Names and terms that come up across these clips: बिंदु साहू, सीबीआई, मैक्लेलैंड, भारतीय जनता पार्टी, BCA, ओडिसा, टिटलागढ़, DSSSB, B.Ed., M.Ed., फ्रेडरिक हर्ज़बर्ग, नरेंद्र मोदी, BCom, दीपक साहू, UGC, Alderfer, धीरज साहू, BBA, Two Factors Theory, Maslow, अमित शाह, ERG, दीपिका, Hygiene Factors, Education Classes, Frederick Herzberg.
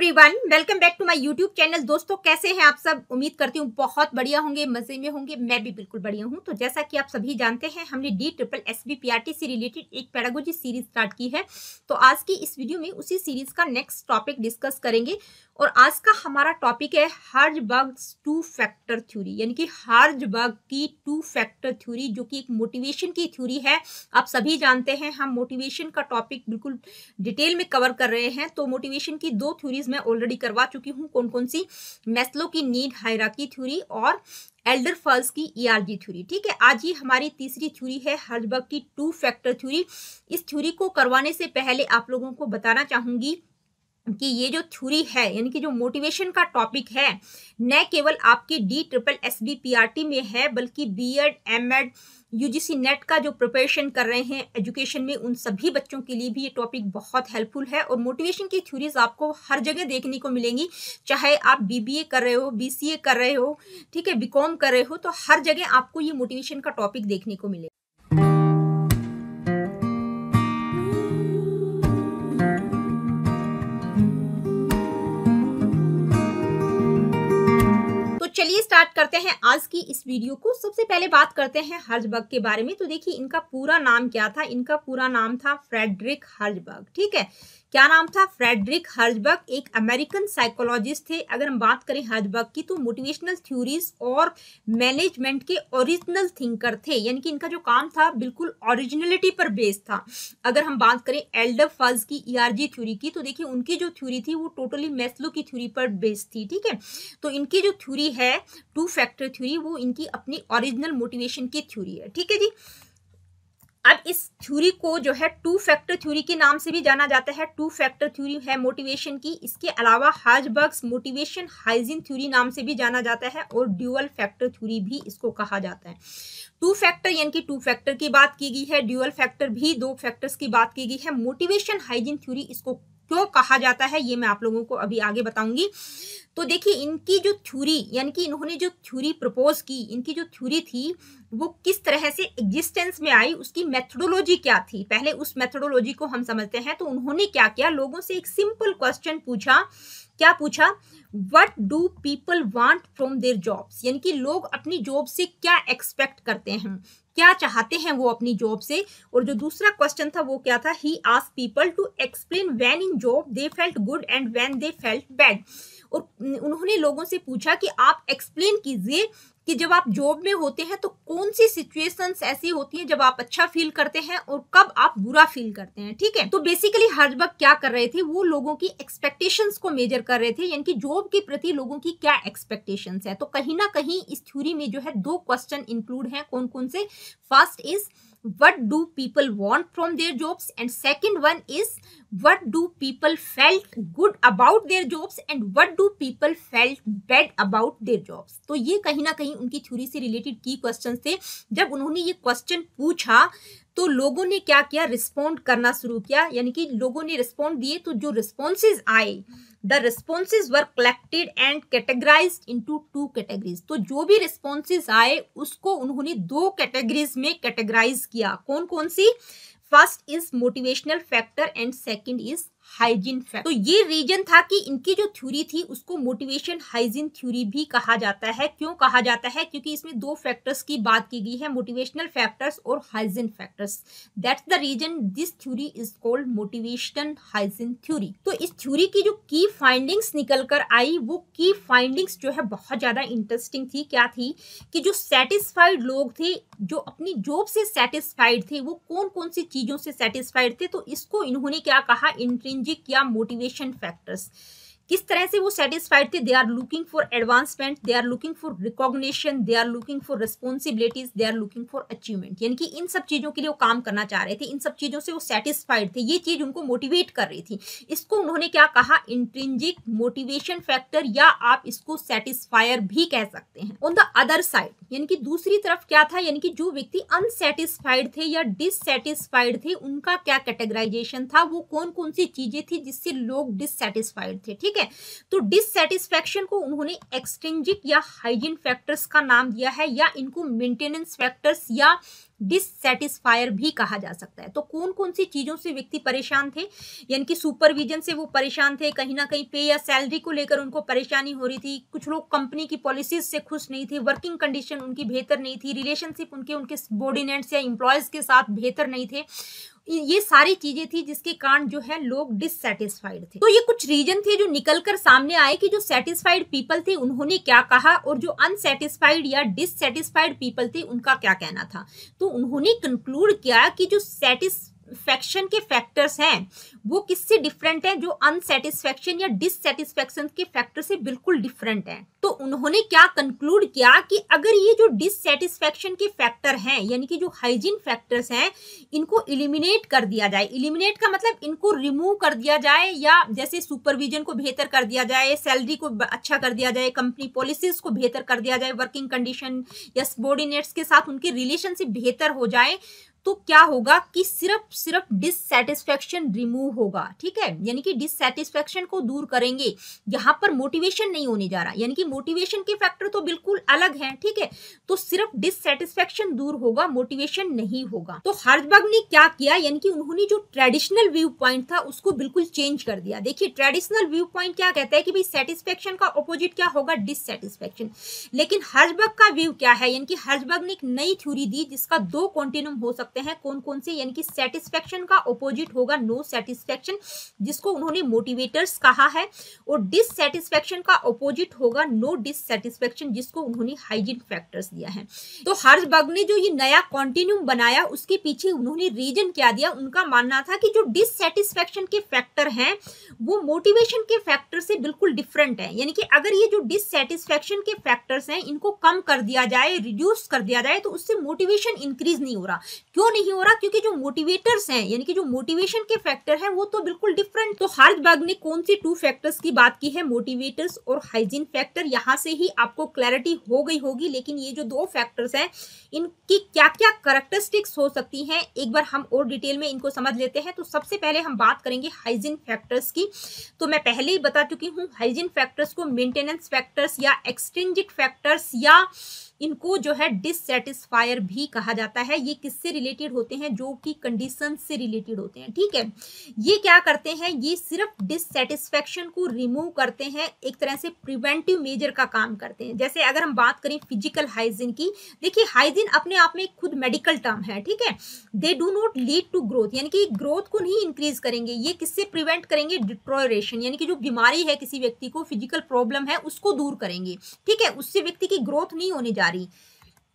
Everyone, welcome back to my YouTube channel. दोस्तों, कैसे हैं आप सब? उम्मीद करती हूँ बहुत बढ़िया होंगे, मजे में होंगे। मैं भी बिल्कुल बढ़िया हूँ। तो जैसा कि आप सभी जानते हैं, हमने DSSSB से रिलेटेड एक पेडागोजी सीरीज स्टार्ट की है। तो आज की इस वीडियो में उसी सीरीज का नेक्स्ट टॉपिक डिस्कस करेंगे और आज का हमारा टॉपिक है हर्ज़बर्ग टू फैक्टर थ्योरी, यानी कि हर्ज़बर्ग की टू फैक्टर थ्योरी, जो कि एक मोटिवेशन की थ्योरी है। आप सभी जानते हैं हम मोटिवेशन का टॉपिक बिल्कुल डिटेल में कवर कर रहे हैं। तो मोटिवेशन की दो थ्योरीज मैं ऑलरेडी करवा चुकी हूँ, कौन कौन सी? मैस्लो की नीड हायरार्की थ्योरी और एल्डरफर्स की ERG थ्योरी। ठीक है, आज ये हमारी तीसरी थ्योरी है, हर्ज़बर्ग की टू फैक्टर थ्योरी। इस थ्योरी को करवाने से पहले आप लोगों को बताना चाहूंगी कि ये जो थ्योरी है, यानी कि जो मोटिवेशन का टॉपिक है, न केवल आपके DSSSB में है, बल्कि B.Ed., M.Ed., UGC नेट का जो प्रिपरेशन कर रहे हैं एजुकेशन में, उन सभी बच्चों के लिए भी ये टॉपिक बहुत हेल्पफुल है। और मोटिवेशन की थ्योरीज आपको हर जगह देखने को मिलेंगी, चाहे आप BBA कर रहे हो, BCA कर रहे हो, ठीक है, BCom कर रहे हो, तो हर जगह आपको ये मोटिवेशन का टॉपिक देखने को मिलेगा। चलिए स्टार्ट करते हैं आज की इस वीडियो को। सबसे पहले बात करते हैं हर्ज़बर्ग के बारे में। तो देखिए, इनका पूरा नाम क्या था? इनका पूरा नाम था फ्रेडरिक हर्ज़बर्ग। ठीक है, क्या नाम था? फ्रेडरिक हर्ज़बर्ग। एक अमेरिकन साइकोलॉजिस्ट थे। अगर हम बात करें हर्ज़बर्ग की, तो मोटिवेशनल थ्योरीज और मैनेजमेंट के ओरिजिनल थिंकर थे, यानी कि इनका जो काम था बिल्कुल ओरिजिनलिटी पर बेस्ड था। अगर हम बात करें एल्डरफर्स की ERG थ्योरी की, तो देखिए उनकी जो थ्योरी थी वो टोटली मैस्लो की थ्योरी पर बेस्ड थी। ठीक है, तो इनकी जो थ्योरी है टू फैक्टर थ्योरी, वो इनकी अपनी ओरिजिनल मोटिवेशन की थ्योरी है। ठीक है जी। अब इस थ्योरी को जो है टू फैक्टर थ्योरी के नाम से भी जाना जाता है। टू फैक्टर थ्योरी है मोटिवेशन की। इसके अलावा हर्ज़बर्ग्स मोटिवेशन हाइजीन थ्योरी नाम से भी जाना जाता है और ड्यूअल फैक्टर थ्योरी भी इसको कहा जाता है। टू फैक्टर यानी कि टू फैक्टर की बात की गई है, ड्यूअल फैक्टर भी दो फैक्टर्स की बात की गई है। मोटिवेशन हाइजीन थ्योरी इसको क्यों कहा जाता है, ये मैं आप लोगों को अभी आगे बताऊंगी। तो देखिए, इनकी जो थ्योरी, यानी कि इन्होंने जो थ्योरी प्रपोज की, इनकी जो थ्योरी थी वो किस तरह से एग्जिस्टेंस में आई, उसकी मेथडोलॉजी क्या थी, पहले उस मेथडोलॉजी को हम समझते हैं। तो उन्होंने क्या किया, लोगों से एक सिंपल क्वेश्चन पूछा। क्या पूछा? What do people want from their jobs, यानी कि लोग अपनी जॉब से क्या एक्सपेक्ट करते हैं, क्या चाहते हैं वो अपनी जॉब से। और जो दूसरा क्वेश्चन था वो क्या था? He asked people to explain when in job they felt good and when they felt bad. और उन्होंने लोगों से पूछा कि आप एक्सप्लेन कीजिए कि जब आप जॉब में होते हैं तो कौन सी सिचुएशंस ऐसी होती हैं जब आप अच्छा फील करते हैं और कब आप बुरा फील करते हैं। ठीक है, तो बेसिकली हर्ज़बर्ग क्या कर रहे थे, वो लोगों की एक्सपेक्टेशंस को मेजर कर रहे थे, यानी कि जॉब के प्रति लोगों की क्या एक्सपेक्टेशंस है। तो कहीं ना कहीं इस थ्योरी में जो है दो क्वेश्चन इंक्लूड हैं, कौन कौन से? First is What do people want from their jobs, and second one is what do people felt good about their jobs and what do people felt bad about their jobs। तो ये कहीं ना कहीं उनकी थ्योरी से related की question थे। जब उन्होंने ये क्वेश्चन पूछा तो लोगों ने क्या किया, रिस्पॉन्ड करना शुरू किया, यानी कि लोगों ने रिस्पॉन्ड दिए। तो जो रिस्पॉन्सेज आए, the responses were collected and categorised into two categories. तो जो भी रिस्पॉन्सेज आए उसको उन्होंने दो कैटेगरीज में कैटेगराइज किया। कौन कौन सी? First is motivational factor and second is hygiene factor. तो ये रीजन था कि इनकी जो थ्योरी थी उसको मोटिवेशन हाइजीन थ्योरी भी कहा जाता है। क्यों कहा जाता है? क्योंकि इसमें दो फैक्टर्स की बात की गई है, मोटिवेशनल फैक्टर्स और hygiene factors. That's the reason this theory is called motivation hygiene theory. तो इस थ्योरी की जो की फाइंडिंग्स निकल कर आई, वो की फाइंडिंग्स जो है बहुत ज्यादा इंटरेस्टिंग थी। क्या थी कि जो सेटिस्फाइड लोग थे, जो अपनी जॉब से सेटिस्फाइड थे, वो कौन कौन सी चीजों से सेटिस्फाइड थे। तो इसको इन्होंने क्या कहा, इंट्रिंसिक या मोटिवेशन फैक्टर्स। किस तरह से वो सेटिस्फाइड थे? They are looking for advancement, they are looking for recognition, they are looking for responsibilities, they are looking for achievement. यानी कि इन सब चीज़ों के लिए वो काम करना चाह रहे थे, इन सब चीज़ों से वो सेटिस्फाइड थे, ये चीज़ उनको मोटिवेट कर रही थी। इसको उन्होंने क्या कहा, इंट्रिंसिक मोटिवेशन फैक्टर, या आप इसको सेटिस्फायर भी कह सकते हैं। ऑन द अदर साइड, यानी कि दूसरी तरफ क्या था, यानी कि जो व्यक्ति अनसेटिस्फाइड थे या डिससेटिस्फाइड थे, उनका क्या कैटेगराइजेशन था, वो कौन कौन सी चीज़ें थी जिससे लोग डिससेटिस्फाइड थे। ठीक है, तो डिससेटिस्फैक्शन को उन्होंने एक्सट्रिंजिक या हाइजीन फैक्टर्स का नाम दिया है, या इनको मेंटेनेंस फैक्टर्स या डिससेटिस्फायर भी कहा जा सकता है। तो कौन कौन सी चीज़ों से व्यक्ति परेशान थे, यानी कि सुपरविजन से वो परेशान थे, कहीं ना कहीं पे या सैलरी को लेकर उनको परेशानी हो रही थी, कुछ लोग कंपनी की पॉलिसीज से खुश नहीं थे, वर्किंग कंडीशन उनकी बेहतर नहीं थी, रिलेशनशिप उनके सबॉर्डिनेट्स या एम्प्लॉयज के साथ बेहतर नहीं थे। ये सारी चीजें थी जिसके कारण जो है लोग डिससेटिस्फाइड थे। तो ये कुछ रीजन थे जो निकलकर सामने आए कि जो सेटिस्फाइड पीपल थे उन्होंने क्या कहा और जो अनसेटिस्फाइड या डिससेटिस्फाइड पीपल थे उनका क्या कहना था। तो उन्होंने कंक्लूड किया कि जो सेटिस्फेक्शन के फैक्टर्स हैं वो किससे डिफरेंट हैं, जो अनसेटिस्फेक्शन या डिससेटिस्फेक्शन के फैक्टर से बिल्कुल डिफरेंट हैं। तो उन्होंने क्या कंक्लूड किया कि अगर ये जो डिससेटिस्फेक्शन के फैक्टर हैं यानी कि जो हाइजीन फैक्टर्स हैं इनको एलिमिनेट कर दिया जाए, एलिमिनेट का मतलब इनको रिमूव कर दिया जाए, या जैसे सुपरविजन को बेहतर कर दिया जाए, सैलरी को अच्छा कर दिया जाए, कंपनी पॉलिसीज को बेहतर कर दिया जाए, वर्किंग कंडीशन या सबॉर्डिनेट्स के साथ उनके रिलेशनशिप बेहतर हो जाए, तो क्या होगा कि सिर्फ डिससेटिस्फेक्शन रिमूव होगा। ठीक है, यानी कि डिससेटिस्फेक्शन को दूर करेंगे, यहाँ पर मोटिवेशन नहीं होने जा रहा, यानी कि मोटिवेशन के फैक्टर तो बिल्कुल अलग हैं। ठीक है, तो सिर्फ डिससेटिस्फेक्शन दूर होगा, मोटिवेशन नहीं होगा। तो हर्ज़बर्ग ने क्या किया, यानी कि उन्होंने जो ट्रेडिशनल व्यू पॉइंट था उसको बिल्कुल चेंज कर दिया। देखिए, ट्रेडिशनल व्यू पॉइंट क्या कहता है कि भाई सेटिस्फेक्शन का ऑपोजिट क्या होगा, डिससेटिस्फेक्शन। लेकिन हर्ज़बर्ग का व्यू क्या है, यानी कि हर्ज़बर्ग ने एक नई थ्योरी दी जिसका दो कॉन्टिन्यूम हो हैं, कौन कौन से, यानी कि सेटिस्फेक्शन का ऑपोजिट होगा नो सेटिस्फेक्शन, जिसको उन्होंने मोटिवेटर्स कहा है, और डिससेटिस्फेक्शन का ऑपोजिट होगा नो डिससेटिस्फेक्शन, जिसको उन्होंने हाइजीन फैक्टर्स दिया है। तो हर्ज़बर्ग ने जो ये नया कॉन्टिन्यूम बनाया उसके पीछे उन्होंने रीजन क्या दिया, उनका मानना था कि जो डिससेटिस्फेक्शन के फैक्टर हैं वो मोटिवेशन के फैक्टर से बिल्कुल डिफरेंट है, यानी कि अगर ये जो डिससेटिस्फेक्शन के फैक्टर्स हैं इनको कम कर दिया जाए, रिड्यूस कर दिया जाए, तो उससे मोटिवेशन इंक्रीज नहीं हो रहा। क्यों नहीं हो रहा, क्योंकि जो मोटिवेटर्स हैं यानी कि जो मोटिवेशन के फैक्टर हैं वो तो बिल्कुल डिफरेंट। तो हर्ज़बर्ग ने कौन से टू फैक्टर्स की बात की है, मोटिवेटर्स और हाइजीन फैक्टर। यहाँ से ही आपको क्लैरिटी हो गई होगी। लेकिन ये जो दो फैक्टर्स हैं इनकी क्या क्या कैरेक्टरिस्टिक्स हो सकती हैं, एक बार हम और डिटेल में इनको समझ लेते हैं। तो सबसे पहले हम बात करेंगे हाइजीन फैक्टर्स की। तो मैं पहले ही बता चुकी हूँ, हाइजीन फैक्टर्स को मेंटेनेंस फैक्टर्स या एक्सट्रिंजिक फैक्टर्स या इनको जो है डिससेटिस्फायर भी कहा जाता है। ये किससे रिलेटेड होते हैं, जो कि कंडीशन से रिलेटेड होते हैं। ठीक है, ये क्या करते हैं, ये सिर्फ डिससेटिस्फेक्शन को रिमूव करते हैं, एक तरह से प्रिवेंटिव मेजर का काम करते हैं। जैसे अगर हम बात करें फिजिकल हाइजीन की, देखिए हाइजीन अपने आप में खुद मेडिकल टर्म है। ठीक है, they do not lead to growth, यानी कि ग्रोथ को नहीं इंक्रीज करेंगे। ये किससे प्रिवेंट करेंगे, डिट्रोरेशन, यानी कि जो बीमारी है किसी व्यक्ति को, फिजिकल प्रॉब्लम है उसको दूर करेंगे। ठीक है, उससे व्यक्ति की ग्रोथ नहीं होने जा रही।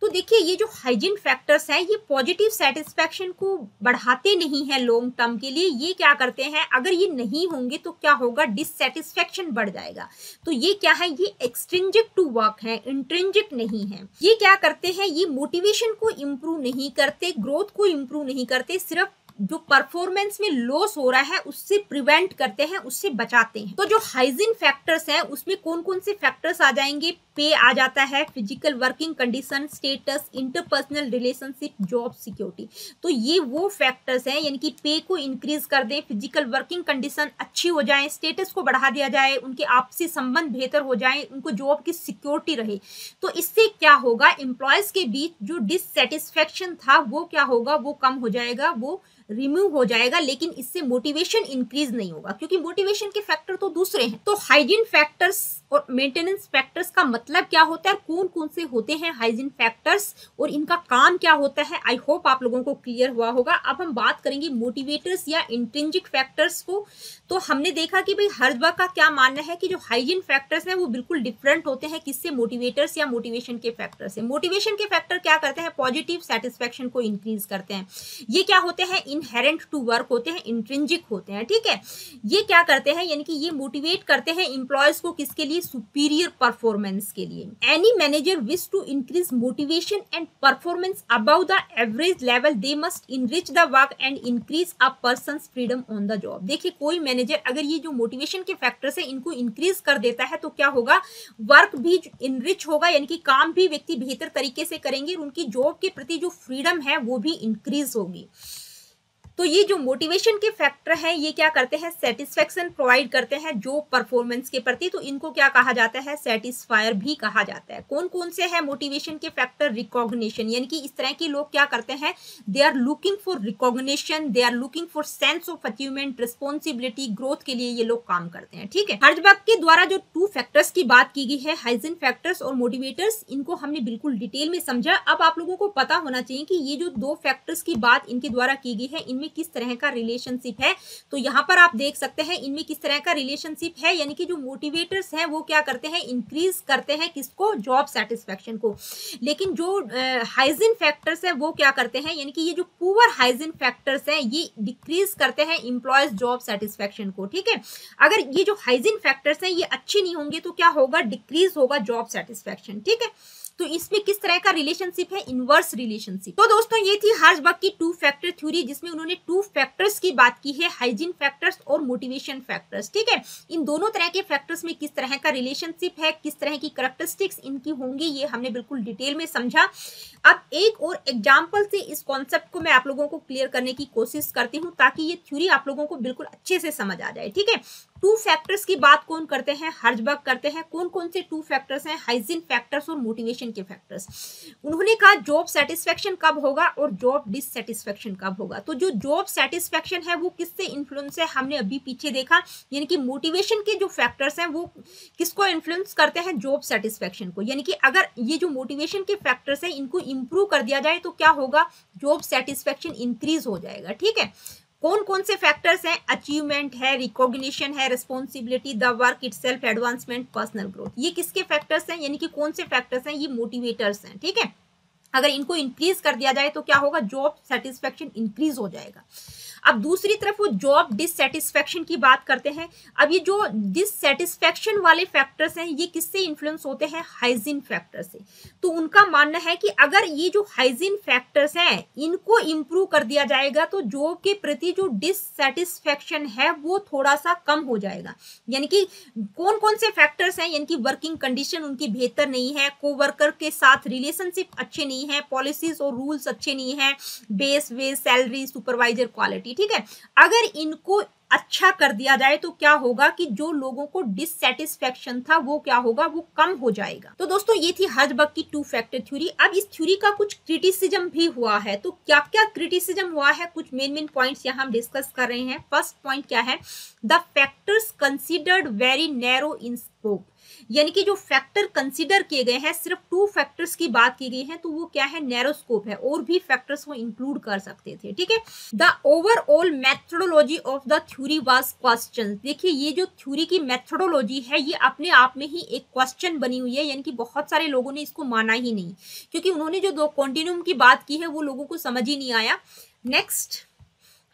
तो देखिए, ये जो हाइजीन फैक्टर्स हैं ये पॉजिटिव सेटिस्फेक्शन को बढ़ाते नहीं हैं लॉन्ग टर्म के लिए। ये क्या करते हैं, अगर ये नहीं होंगे तो क्या होगा, डिससेटिस्फेक्शन बढ़ जाएगा। तो ये क्या है, ये एक्सट्रिंजिक टू वर्क है, इंट्रिंजिक नहीं है। ये क्या करते हैं, ये मोटिवेशन को इम्प्रूव नहीं करते, ग्रोथ को इम्प्रूव नहीं करते, सिर्फ जो परफॉर्मेंस में लॉस हो रहा है उससे प्रिवेंट करते हैं, उससे बचाते हैं। तो जो हाइजीन फैक्टर्स हैं उसमें कौन कौन से फैक्टर्स आ जाएंगे, पे आ जाता है, physical working condition, status, interpersonal relationship, job security. तो ये वो फैक्टर्स हैं, यानी कि पे को इंक्रीज कर दें, फिजिकल वर्किंग कंडीशन अच्छी हो जाए, स्टेटस को बढ़ा दिया जाए, उनके आपसी संबंध बेहतर हो जाए, उनको जॉब की सिक्योरिटी रहे। तो इससे क्या होगा, एम्प्लॉयज के बीच जो डिससेटिस्फेक्शन था वो क्या होगा, वो कम हो जाएगा, वो रिमूव हो जाएगा। लेकिन इससे मोटिवेशन इंक्रीज नहीं होगा, क्योंकि मोटिवेशन के फैक्टर तो दूसरे हैं। तो हाइजीन फैक्टर्स और मेंटेनेंस फैक्टर्स का मतलब क्या होता है, कौन कौन से होते हैं हाइजीन फैक्टर्स और इनका काम क्या होता है, आई होप आप लोगों को क्लियर हुआ होगा। अब हम बात करेंगे मोटिवेटर्स या इंट्रिंजिक फैक्टर्स को। तो हमने देखा कि भाई हर्ज़बर्ग का क्या मानना है कि जो हाइजीन फैक्टर्स हैं वो बिल्कुल डिफरेंट होते हैं, किससे, मोटिवेटर्स या मोटिवेशन के फैक्टर से। मोटिवेशन के फैक्टर क्या करते हैं, पॉजिटिव सेटिस्फेक्शन को इंक्रीज करते हैं। ये क्या होते हैं, इनहेरेंट टू वर्क होते हैं, इंट्रिंजिक होते हैं। ठीक है, ये क्या करते हैं, यानी कि ये मोटिवेट करते हैं एम्प्लॉयज को किसके लिए, सुपीरियर परफॉर्मेंस के लिए। Any manager wish to increase motivation and performance above the average level, they must enrich the work and increase a person's freedom on the job. देखिए, कोई मैनेजर अगर ये जो मोटिवेशन के फैक्टर्स है इनको इंक्रीज कर देता है तो क्या होगा, वर्क भी इनरिच होगा, यानी कि काम भी व्यक्ति बेहतर तरीके से करेंगे और उनकी जॉब के प्रति जो फ्रीडम है वो भी इंक्रीज होगी। तो ये जो मोटिवेशन के फैक्टर हैं ये क्या करते हैं, सेटिस्फैक्शन प्रोवाइड करते हैं जो परफॉर्मेंस के प्रति, तो इनको क्या कहा जाता है, सेटिस्फायर भी कहा जाता है। कौन कौन से हैं मोटिवेशन के फैक्टर, रिकॉग्निशन, यानी कि इस तरह के लोग क्या करते हैं, they are looking for recognition, they are looking for sense of achievement, responsibility, growth के लिए ये लोग काम करते हैं। ठीक है, हर्ज़बर्ग के द्वारा जो 2 फैक्टर्स की बात की गई है, हाइजीन फैक्टर्स और मोटिवेटर्स, इनको हमने बिल्कुल डिटेल में समझा। अब आप लोगों को पता होना चाहिए कि ये जो 2 फैक्टर्स की बात इनके द्वारा की गई है इनमें किस तरह का रिलेशनशिप है। तो यहाँ पर आप देख सकते हैं इनमें किस तरह का रिलेशनशिप है, यानी कि जो मोटिवेटर्स हैं वो क्या करते हैं, इंक्रीज करते हैं किसको, जॉब सेटिस्फेक्शन को। लेकिन जो हाइजीन फैक्टर्स है वो क्या करते हैं, यानी कि ये जो पुअर हाइजीन फैक्टर्स हैं ये डिक्रीज करते हैं एम्प्लॉयज जॉब सेटिस्फेक्शन को। ठीक है, अगर ये जो हाइजीन फैक्टर्स हैं ये अच्छे नहीं होंगे तो क्या होगा, डिक्रीज होगा जॉब सेटिस्फेक्शन। ठीक है, तो इसमें किस तरह का रिलेशनशिप है, इनवर्स रिलेशनशिप। तो दोस्तों ये थी हर्ज़बर्ग की 2 फैक्टर थ्योरी, जिसमें उन्होंने 2 फैक्टर्स की बात की है, हाइजीन फैक्टर्स और मोटिवेशन फैक्टर्स। ठीक है, इन दोनों तरह के फैक्टर्स में किस तरह का रिलेशनशिप है, किस तरह की करैक्टरिस्टिक्स इनकी होंगी, ये हमने बिल्कुल डिटेल में समझा। अब एक और एग्जाम्पल से इस कॉन्सेप्ट को मैं आप लोगों को क्लियर करने की कोशिश करती हूँ ताकि ये थ्योरी आप लोगों को बिल्कुल अच्छे से समझ आ जाए। ठीक है, 2 फैक्टर्स की बात कौन करते हैं, हर्ज़बर्ग करते हैं। कौन कौन से 2 फैक्टर्स हैं, हाइजीन फैक्टर्स और मोटिवेशन के फैक्टर्स। उन्होंने कहा जॉब सेटिस्फेक्शन कब होगा और जॉब डिससेटिस्फेक्शन कब होगा। तो जो जॉब सेटिस्फेक्शन है वो किससे इन्फ्लुएंस है, हमने अभी पीछे देखा, यानी कि मोटिवेशन के जो फैक्टर्स हैं वो किसको इन्फ्लुएंस करते हैं, जॉब सेटिस्फेक्शन को। यानी कि अगर ये जो मोटिवेशन के फैक्टर्स हैं इनको इम्प्रूव कर दिया जाए तो क्या होगा, जॉब सेटिस्फेक्शन इंक्रीज हो जाएगा। ठीक है, कौन कौन से फैक्टर्स हैं, अचीवमेंट है, रिकॉग्निशन है, responsibility, the work itself, advancement, personal growth. ये किसके फैक्टर्स हैं, यानी कि कौन से फैक्टर्स हैं, ये मोटिवेटर्स हैं। ठीक है, अगर इनको इंक्रीज कर दिया जाए तो क्या होगा, जॉब सेटिस्फेक्शन इंक्रीज हो जाएगा। अब दूसरी तरफ वो जॉब डिससेटिस्फेक्शन की बात करते हैं। अब ये जो डिससेटिस्फेक्शन वाले फैक्टर्स हैं ये किससे इन्फ्लुएंस होते हैं, हाइजीन फैक्टर से। तो उनका मानना है कि अगर ये जो हाइजीन फैक्टर्स हैं इनको इम्प्रूव कर दिया जाएगा तो जॉब के प्रति जो डिससेटिस्फेक्शन है वो थोड़ा सा कम हो जाएगा। यानी कि कौन कौन से फैक्टर्स हैं, यानी कि वर्किंग कंडीशन उनकी बेहतर नहीं है, कोवर्कर के साथ रिलेशनशिप अच्छे नहीं है, पॉलिसीज और रूल्स अच्छे नहीं है, base wage salary supervisor quality. ठीक है, अगर इनको अच्छा कर दिया जाए तो क्या होगा कि जो लोगों को डिससेटिस्फेक्शन था वो क्या होगा, वो कम हो जाएगा। तो दोस्तों ये थी हर्ज़बर्ग की 2 फैक्टर थ्योरी। अब इस थ्योरी का कुछ क्रिटिसिज्म भी हुआ है। तो क्या क्या क्रिटिसिज्म हुआ है, कुछ मेन मेन पॉइंट्स यहाँ हम डिस्कस कर रहे हैं। फर्स्ट पॉइंट क्या है, the factors considered very narrow in scope, यानी कि जो फैक्टर कंसीडर किए गए हैं, सिर्फ 2 फैक्टर्स की बात की गई है तो वो क्या है, नैरो स्कोप है, और भी फैक्टर्स वो इंक्लूड कर सकते थे। ठीक है, the overall methodology of the theory was question. देखिए ये जो थ्योरी की मेथडोलॉजी है ये अपने आप में ही एक क्वेश्चन बनी हुई है, यानी कि बहुत सारे लोगों ने इसको माना ही नहीं, क्योंकि उन्होंने जो 2 कॉन्टिन्यूम की बात की है वो लोगों को समझ ही नहीं आया। Next,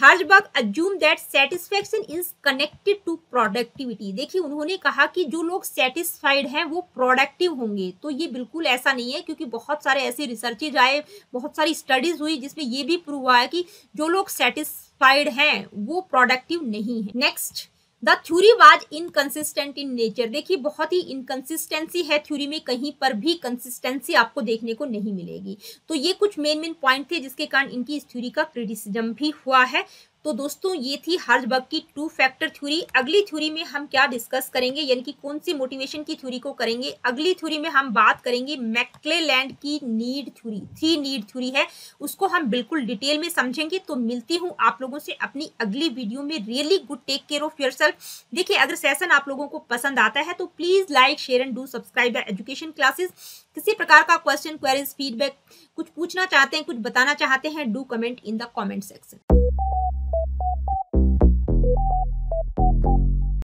Herzberg assume that satisfaction is connected to productivity. देखिए उन्होंने कहा कि जो लोग सेटिस्फाइड हैं वो प्रोडक्टिव होंगे, तो ये बिल्कुल ऐसा नहीं है, क्योंकि बहुत सारे ऐसे रिसर्चेज आए, बहुत सारी स्टडीज हुई जिसमें ये भी प्रूव हुआ है कि जो लोग सेटिस्फाइड हैं वो प्रोडक्टिव नहीं है। Next, the theory was inconsistent in nature. देखिए बहुत ही इनकंसिस्टेंसी है थ्योरी में, कहीं पर भी कंसिस्टेंसी आपको देखने को नहीं मिलेगी। तो ये कुछ मेन मेन पॉइंट थे जिसके कारण इनकी इस थ्योरी का क्रिटिसिज्म भी हुआ है। तो दोस्तों ये थी हर्ज़बर्ग की 2 फैक्टर थ्योरी। अगली थ्योरी में हम क्या डिस्कस करेंगे, यानी कि कौन सी मोटिवेशन की थ्योरी को करेंगे। अगली थ्योरी में हम बात करेंगे मैक्लेलैंड की नीड थ्योरी, 3 नीड थ्योरी है, उसको हम बिल्कुल डिटेल में समझेंगे। तो मिलती हूँ आप लोगों से अपनी अगली वीडियो में। Really good, take care of yourself. देखिए अगर सेशन आप लोगों को पसंद आता है तो please like, share and do subscribe education classes. किसी प्रकार का क्वेश्चन, क्वेरीज, फीडबैक, कुछ पूछना चाहते हैं, कुछ बताना चाहते हैं, do comment in the comment section.